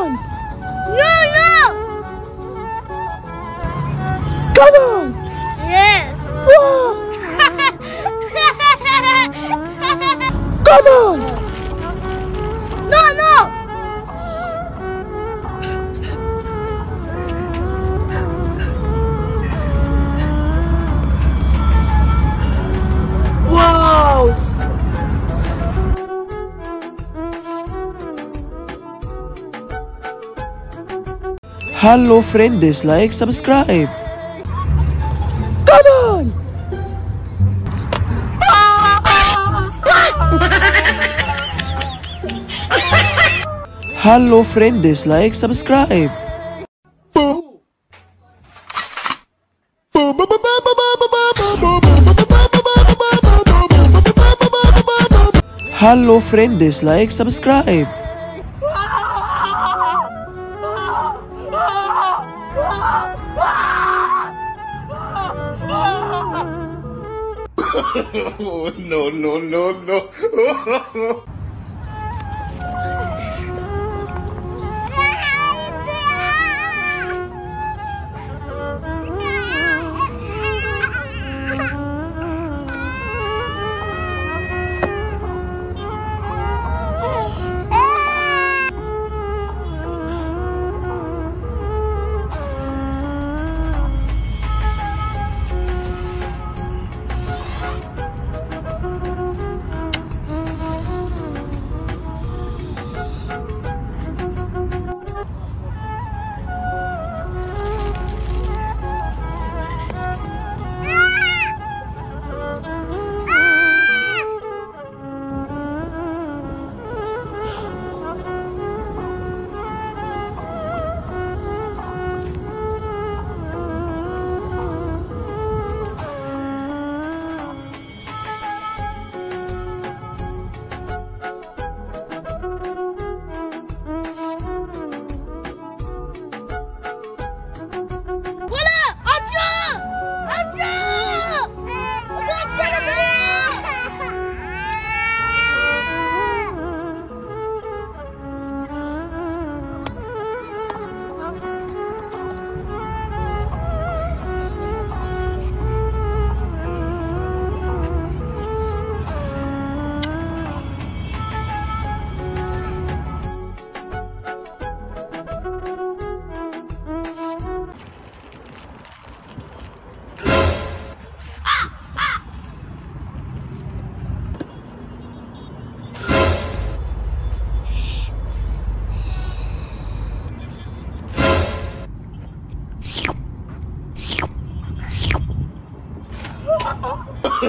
on! No, no! Come on! Yes! Whoa. Come on! No, no! Wow! Hello friend, dislike, subscribe. Come on! Hello friend, dislike, subscribe. Hello friend, dislike, subscribe. No. Oh,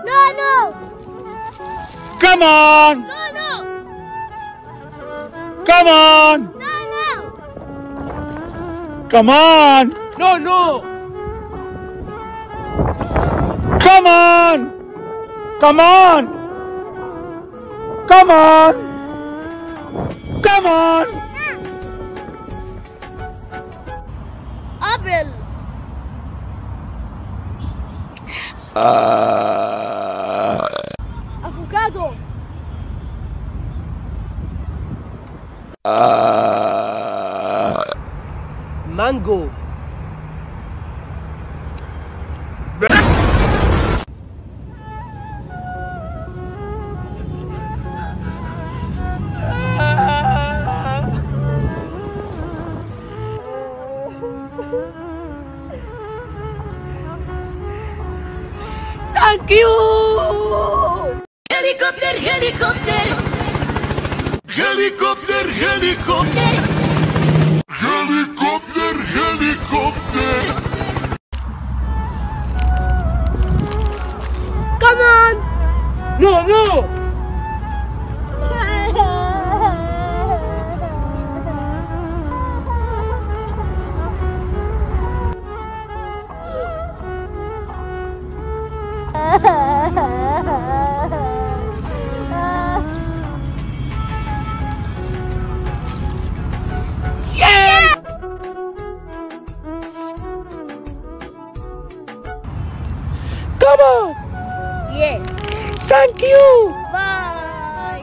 no. Come on! No! Come on! No! Come on! No! Come on! No! Come on! Come on! Come on! Come on! Abel! Avocado. Mango. Thank you. Helicopter, helicopter. Helicopter, helicopter. Helicopter, helicopter. Come on. No, no. Come on. Yes. Thank you. Bye.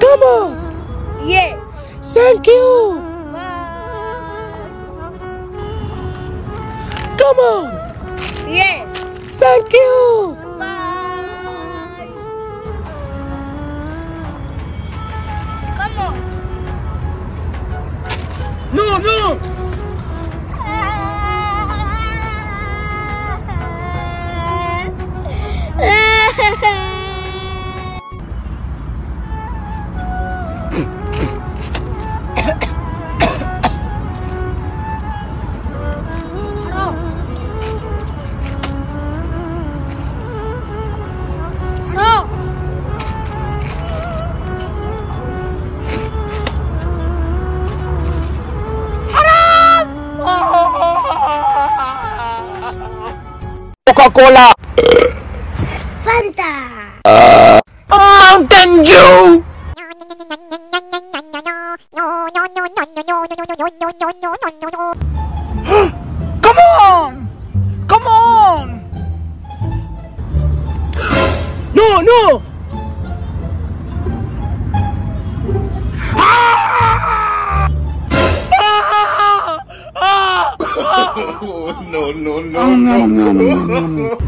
Come on. Yes. Thank you. Bye. Come on. Yes. Thank you. Bye. Come on. No, no. Coca-Cola, Fanta, Mountain Dew. Come on, come on. No, no. Oh, no, no, no, oh, no, no, no, no, no, no.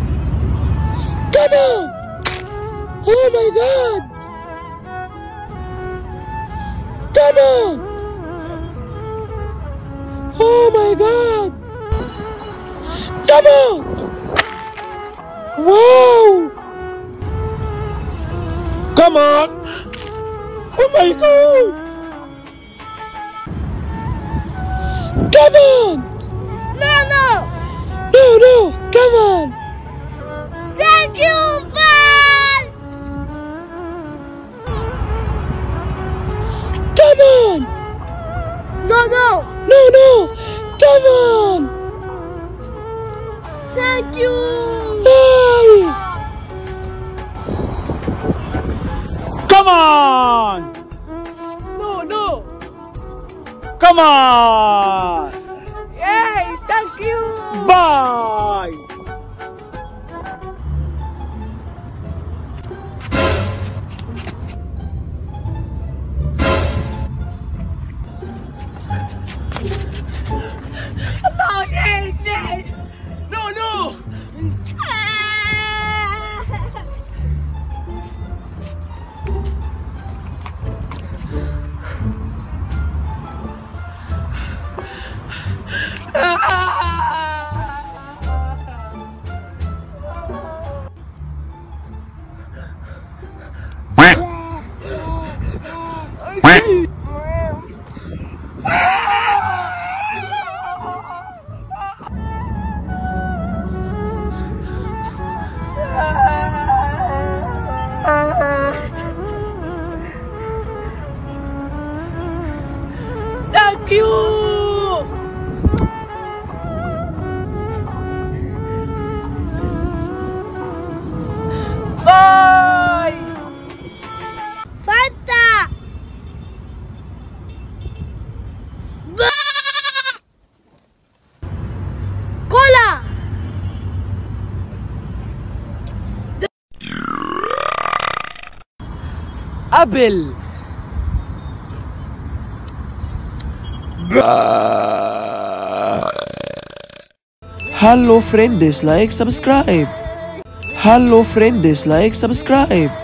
Come on! Oh my God! Come on! Oh my God! Come on! Wow! Come on! Oh my God! Come on! No, no, come on. Thank you, Bye. Come on. No, no. No, no, come on. Thank you. Bye. Come on. No, no. Come on. Yay, thank you. Bye. No, yes, yes. No, no. Thank you. Bye. Fanta. Bye. Cola. Apple. Hello friend, dislike, subscribe. Hello friend, dislike, subscribe.